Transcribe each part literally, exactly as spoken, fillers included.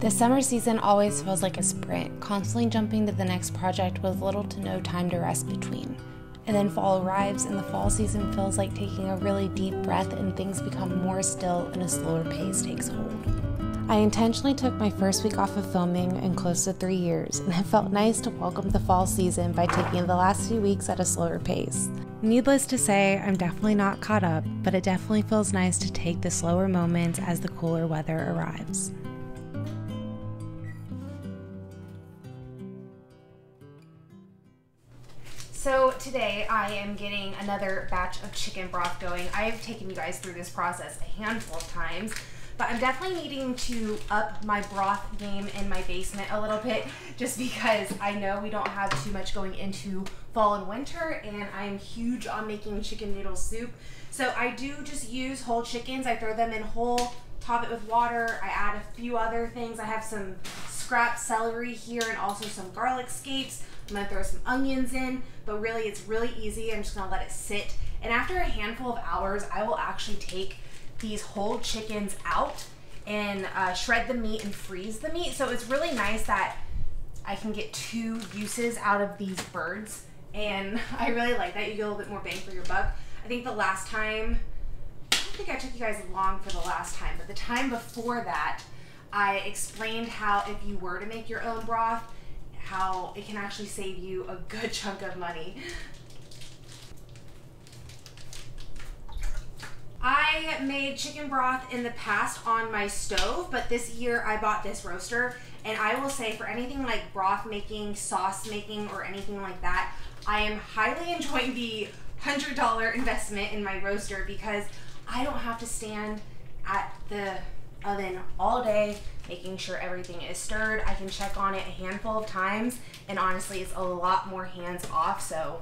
The summer season always feels like a sprint, constantly jumping to the next project with little to no time to rest between. And then fall arrives and the fall season feels like taking a really deep breath and things become more still and a slower pace takes hold. I intentionally took my first week off of filming in close to three years, and it felt nice to welcome the fall season by taking the last few weeks at a slower pace. Needless to say, I'm definitely not caught up, but it definitely feels nice to take the slower moments as the cooler weather arrives. So today I am getting another batch of chicken broth going. I have taken you guys through this process a handful of times, but I'm definitely needing to up my broth game in my basement a little bit just because I know we don't have too much going into fall and winter, and I'm huge on making chicken noodle soup. So I do just use whole chickens. I throw them in whole, top it with water. I add a few other things. I have some scrap celery here and also some garlic scapes. I'm gonna throw some onions in, but really it's really easy. I'm just gonna let it sit. And after a handful of hours, I will actually take these whole chickens out and uh, shred the meat and freeze the meat. So it's really nice that I can get two uses out of these birds. And I really like that. You get a little bit more bang for your buck. I think the last time, I don't think I took you guys long for the last time, but the time before that, I explained how if you were to make your own broth, how it can actually save you a good chunk of money. I made chicken broth in the past on my stove, but this year I bought this roaster, and I will say for anything like broth making, sauce making, or anything like that, I am highly enjoying the one hundred dollar investment in my roaster because I don't have to stand at the oven all day making sure everything is stirred. I can check on it a handful of times, and honestly it's a lot more hands off, so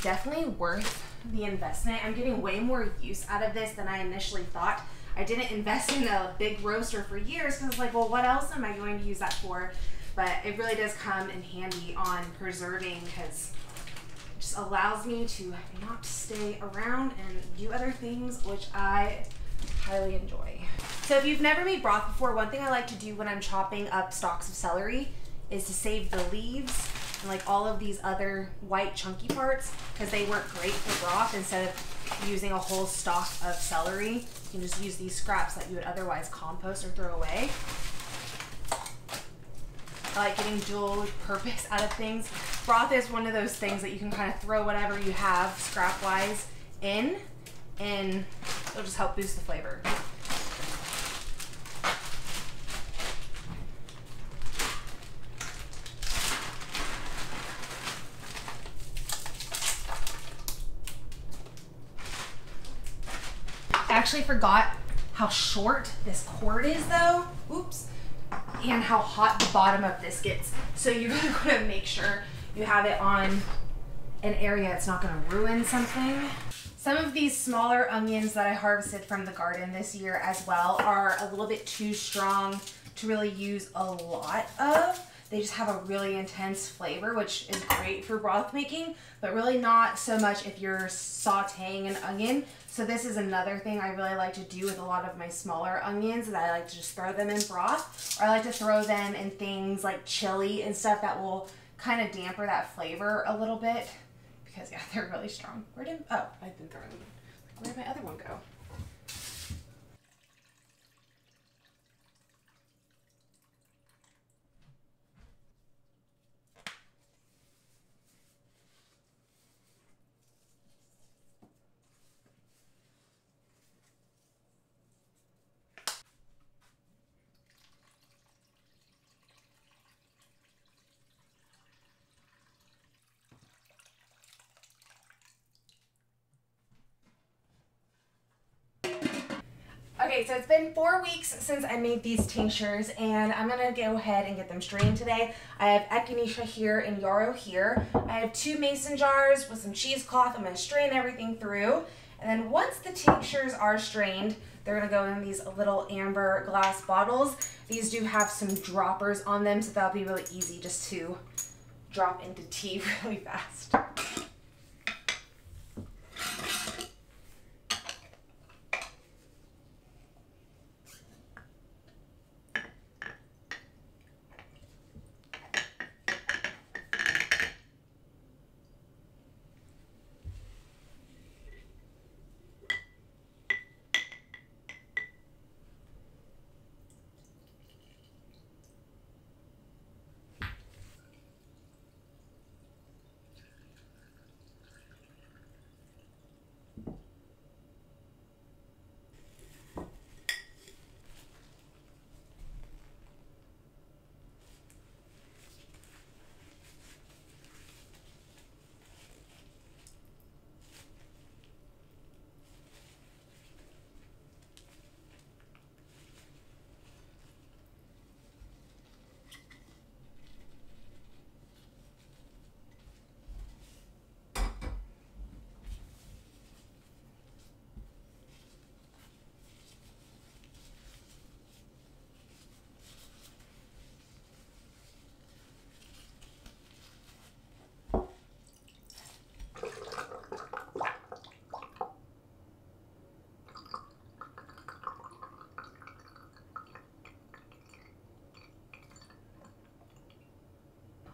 definitely worth the investment. I'm getting way more use out of this than I initially thought. I didn't invest in a big roaster for years because like, well, what else am I going to use that for? But it really does come in handy on preserving because it just allows me to not stay around and do other things, which I highly enjoy. So if you've never made broth before, one thing I like to do when I'm chopping up stalks of celery is to save the leaves and like all of these other white chunky parts because they work great for broth. Instead of using a whole stalk of celery, you can just use these scraps that you would otherwise compost or throw away. I like getting dual purpose out of things. Broth is one of those things that you can kind of throw whatever you have scrap-wise in, and it'll just help boost the flavor. I actually forgot how short this cord is though, oops, and how hot the bottom of this gets. So you really want to make sure you have it on an area it's not going to ruin something. Some of these smaller onions that I harvested from the garden this year as well are a little bit too strong to really use a lot of. They just have a really intense flavor, which is great for broth making, but really not so much if you're sauteing an onion. So this is another thing I really like to do with a lot of my smaller onions, is I like to just throw them in broth, or I like to throw them in things like chili and stuff that will kind of damper that flavor a little bit. Because yeah, they're really strong. Where did, oh, I've been throwing them. Where did my other one go? Okay, so it's been four weeks since I made these tinctures, and I'm gonna go ahead and get them strained today. I have Echinacea here and Yarrow here. I have two mason jars with some cheesecloth. I'm gonna strain everything through, and then once the tinctures are strained, they're gonna go in these little amber glass bottles. These do have some droppers on them, so that'll be really easy just to drop into tea really fast.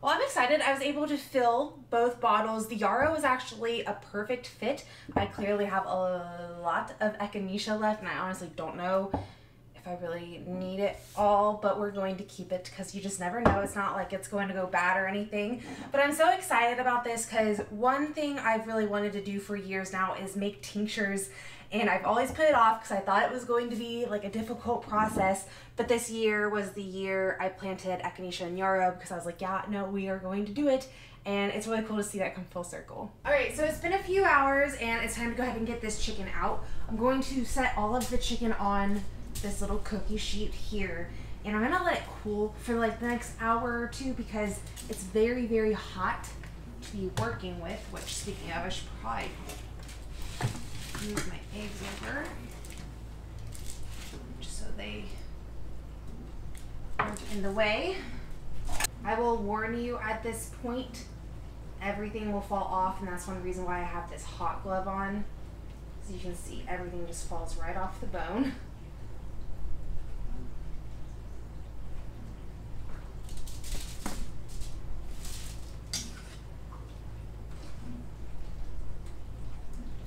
Well, I'm excited. I was able to fill both bottles. The Yarrow was actually a perfect fit. I clearly have a lot of Echinacea left, and I honestly don't know if I really need it all, but we're going to keep it because you just never know. It's not like it's going to go bad or anything. But I'm so excited about this because one thing I've really wanted to do for years now is make tinctures. And I've always put it off because I thought it was going to be like a difficult process. But this year was the year I planted Echinacea and Yarrow because I was like, yeah, no, we are going to do it. And it's really cool to see that come full circle. All right, so it's been a few hours and it's time to go ahead and get this chicken out. I'm going to set all of the chicken on this little cookie sheet here. And I'm gonna let it cool for like the next hour or two because it's very, very hot to be working with, which speaking of, I should probably move my eggs over just so they aren't in the way. I will warn you at this point, everything will fall off, and that's one reason why I have this hot glove on. As you can see, everything just falls right off the bone.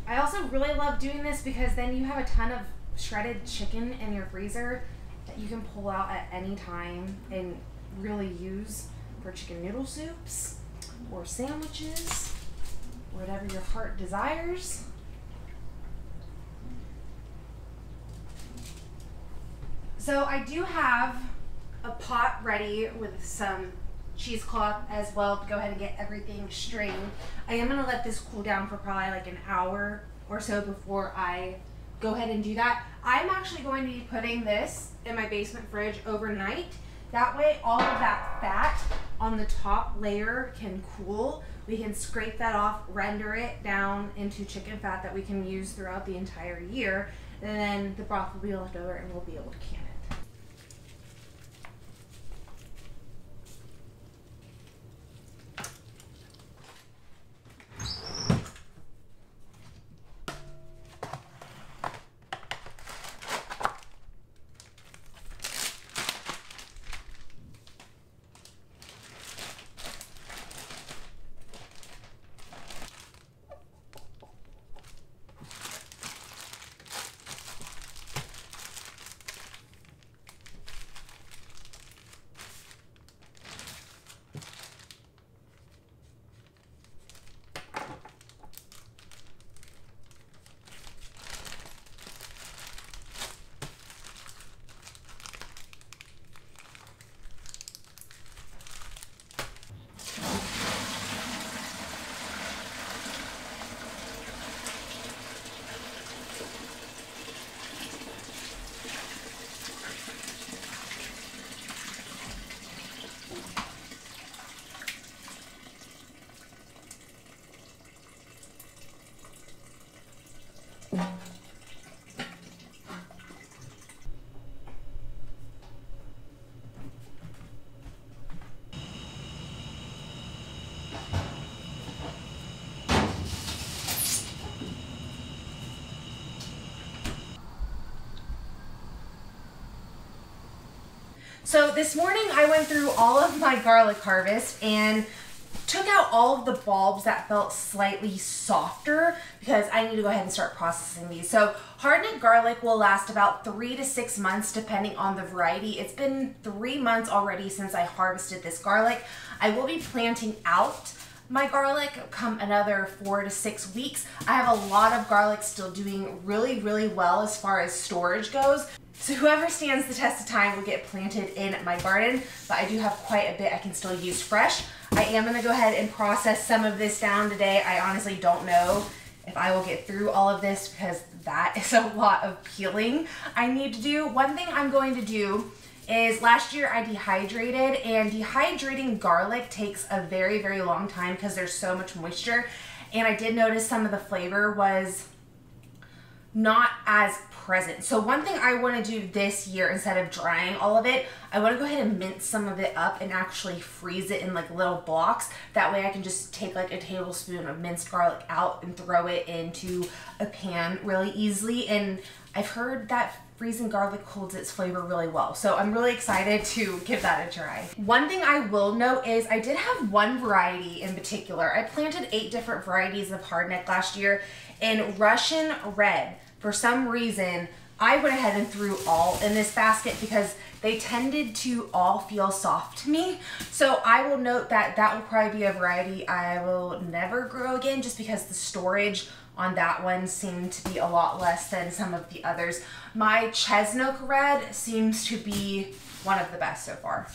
I also really love doing this because then you have a ton of shredded chicken in your freezer that you can pull out at any time and really use for chicken noodle soups or sandwiches, whatever your heart desires. So I do have a pot ready with some cheesecloth as well to go ahead and get everything strained. I am going to let this cool down for probably like an hour or so before I go ahead and do that. I'm actually going to be putting this in my basement fridge overnight. That way all of that fat on the top layer can cool. We can scrape that off, render it down into chicken fat that we can use throughout the entire year, and then the broth will be left over and we'll be able to can it. So this morning I went through all of my garlic harvest and took out all of the bulbs that felt slightly softer because I need to go ahead and start processing these. So hardened garlic will last about three to six months depending on the variety. It's been three months already since I harvested this garlic. I will be planting out my garlic come another four to six weeks. I have a lot of garlic still doing really, really well as far as storage goes. So whoever stands the test of time will get planted in my garden, but I do have quite a bit I can still use fresh. I am gonna go ahead and process some of this down today. I honestly don't know if I will get through all of this because that is a lot of peeling I need to do. One thing I'm going to do is last year I dehydrated, and dehydrating garlic takes a very, very long time because there's so much moisture. And I did notice some of the flavor was not as present. So one thing I want to do this year, instead of drying all of it, I want to go ahead and mince some of it up and actually freeze it in like little blocks. That way I can just take like a tablespoon of minced garlic out and throw it into a pan really easily. And I've heard that Raisin garlic holds its flavor really well. So I'm really excited to give that a try. One thing I will note is I did have one variety in particular. I planted eight different varieties of hardneck last year, and Russian Red, for some reason, I went ahead and threw all in this basket because they tended to all feel soft to me. So I will note that that will probably be a variety I will never grow again, just because the storage on that one seemed to be a lot less than some of the others. My Chesnok Red seems to be one of the best so far.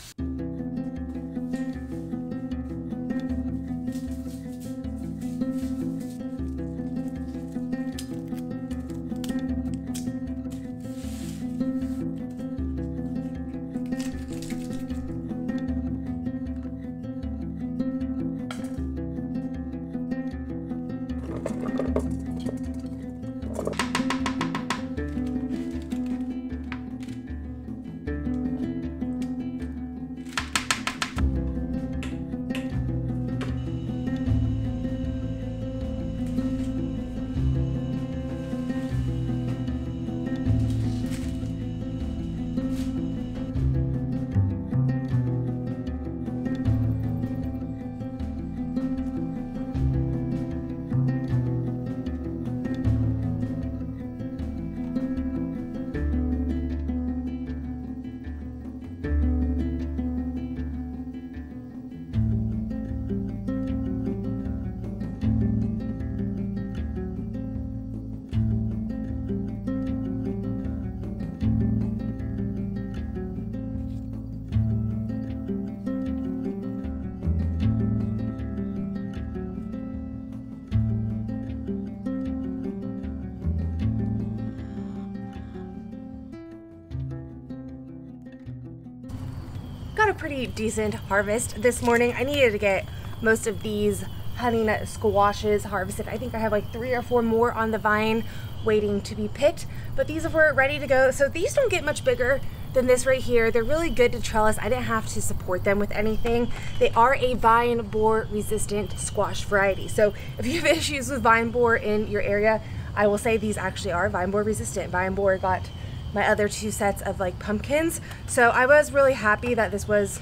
Got a pretty decent harvest this morning. I needed to get most of these honey nut squashes harvested. I think I have like three or four more on the vine waiting to be picked, but these were ready to go. So these don't get much bigger than this right here. They're really good to trellis. I didn't have to support them with anything. They are a vine borer resistant squash variety. So if you have issues with vine borer in your area, I will say these actually are vine borer resistant. Vine borer got my other two sets of like pumpkins. So I was really happy that this was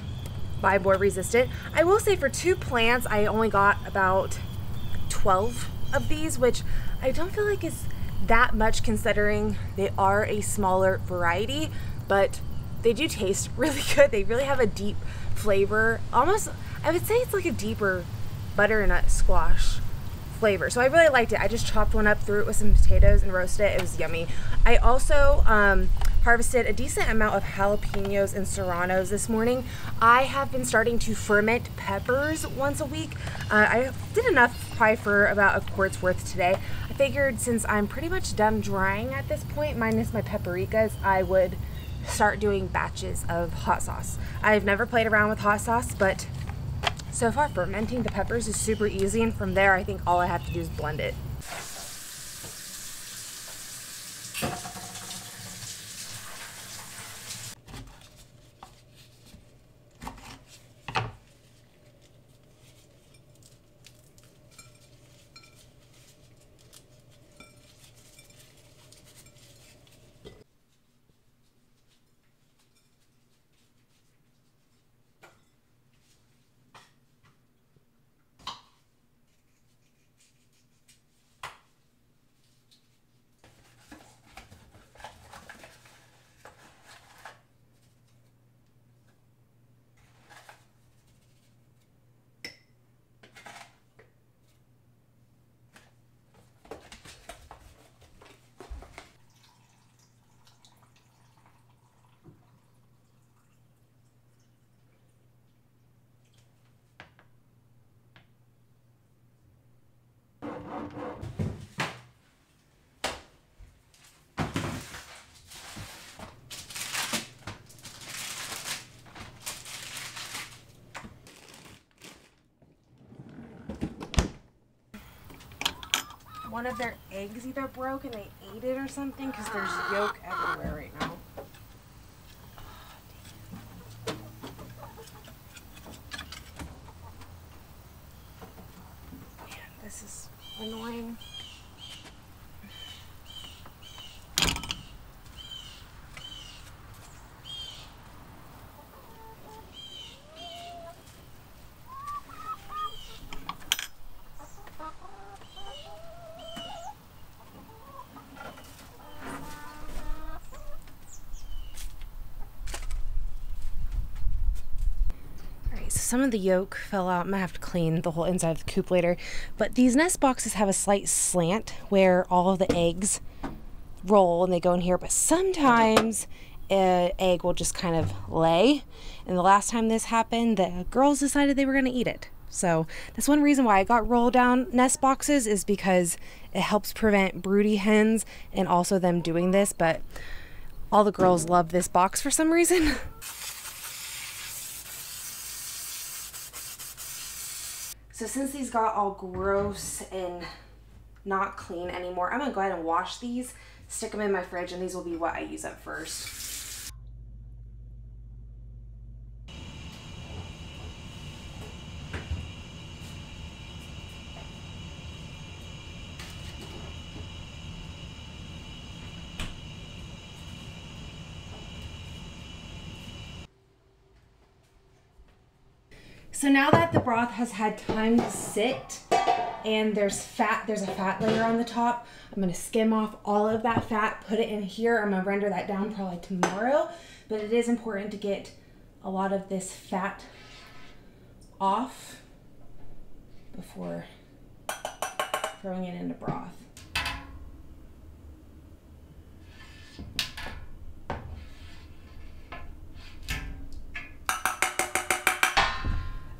vine borer resistant. I will say for two plants, I only got about twelve of these, which I don't feel like is that much considering they are a smaller variety, but they do taste really good. They really have a deep flavor. Almost, I would say it's like a deeper butternut squash flavor. So I really liked it. I just chopped one up, threw it with some potatoes and roasted it. It was yummy. I also um, harvested a decent amount of jalapenos and serranos this morning. I have been starting to ferment peppers once a week. Uh, I did enough probably for about a quart's worth today. I figured since I'm pretty much done drying at this point, minus my paprikas, I would start doing batches of hot sauce. I've never played around with hot sauce, but so far, fermenting the peppers is super easy, and from there, I think all I have to do is blend it. One of their eggs either broke and they ate it or something, because there's yolk everywhere right now. Man, this is annoying. some of the yolk fell out. I'm gonna have to clean the whole inside of the coop later. But these nest boxes have a slight slant where all of the eggs roll and they go in here, but sometimes an egg will just kind of lay. And the last time this happened, the girls decided they were gonna eat it. So that's one reason why I got roll down nest boxes, is because it helps prevent broody hens and also them doing this, but all the girls love this box for some reason. So since these got all gross and not clean anymore, I'm gonna go ahead and wash these, stick them in my fridge, and these will be what I use up first. So now that the broth has had time to sit and there's fat, there's a fat layer on the top, I'm gonna skim off all of that fat, put it in here. I'm gonna render that down probably tomorrow, but it is important to get a lot of this fat off before throwing it into broth.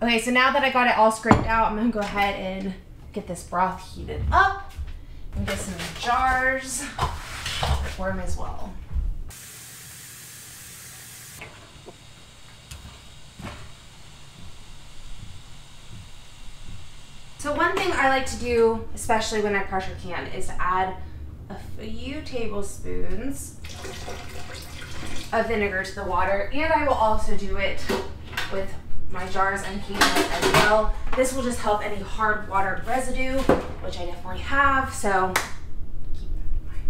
Okay, so now that I got it all scraped out, I'm gonna go ahead and get this broth heated up and get some jars for them as well. So one thing I like to do, especially when I pressure can, is to add a few tablespoons of vinegar to the water, and I will also do it with my jars and keep them as well. This will just help any hard water residue, which I definitely have, so keep that in mind.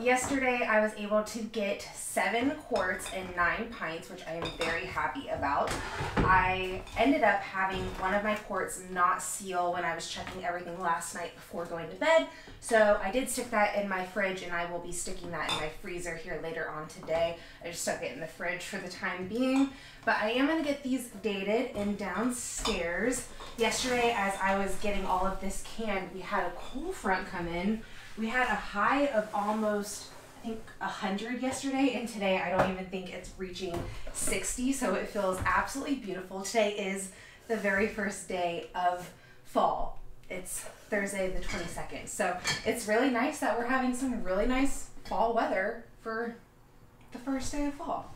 Yesterday, I was able to get seven quarts and nine pints, which I am very happy about. I ended up having one of my quarts not seal when I was checking everything last night before going to bed, so I did stick that in my fridge, and I will be sticking that in my freezer here later on today. I just stuck it in the fridge for the time being, but I am going to get these dated and downstairs. Yesterday, as I was getting all of this canned, we had a cold front come in. We had a high of almost, I think, one hundred yesterday, and today I don't even think it's reaching sixty, so it feels absolutely beautiful. Today is the very first day of fall. It's Thursday the twenty-second. So it's really nice that we're having some really nice fall weather for the first day of fall.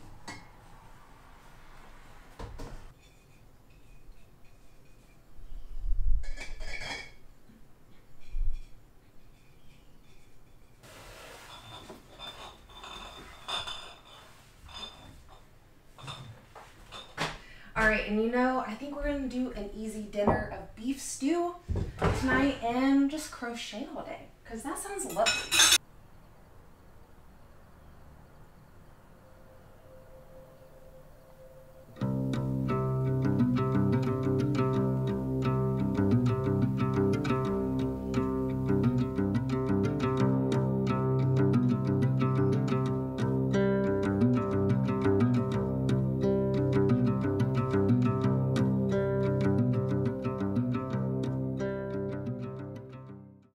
All right, and you know, I think we're gonna do an easy dinner of beef stew tonight and just crochet all day, because that sounds lovely.